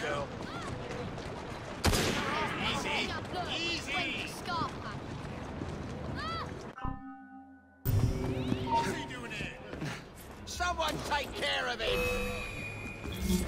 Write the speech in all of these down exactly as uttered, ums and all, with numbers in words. Go. Easy. Easy. What's he doing here? Someone take care of him. I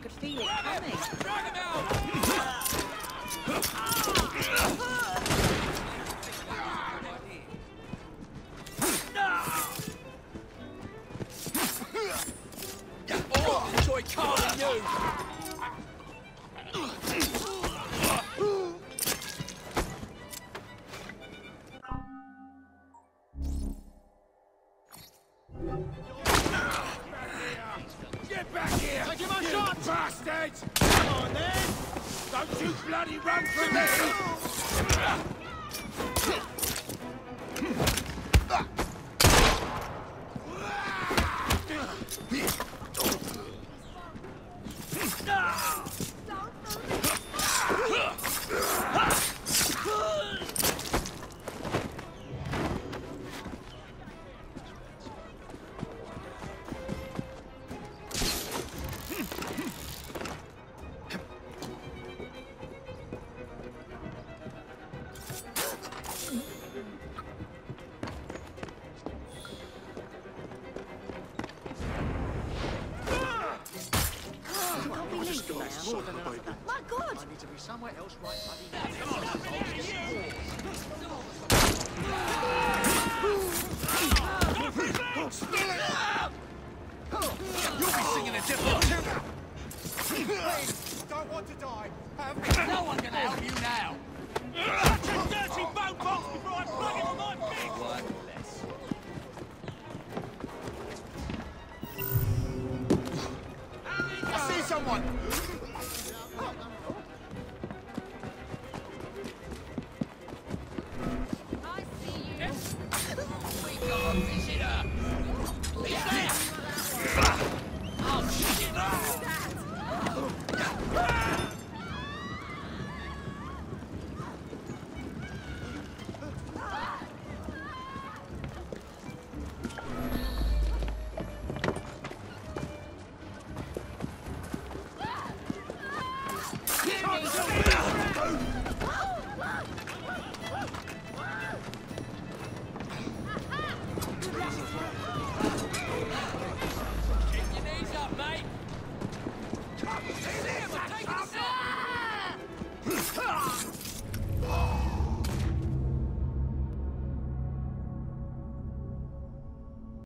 could feel it coming. Drag him out. Get back here! Take him a shot! Bastards! Come on then! Don't you bloody run from me! My God! I need to be somewhere else right bloody now. Come on, come on, you! You'll be singing a different tune. Please, don't want to die. Have no one can help you now. Such a dirty bone box before I plug into my feet! I see someone!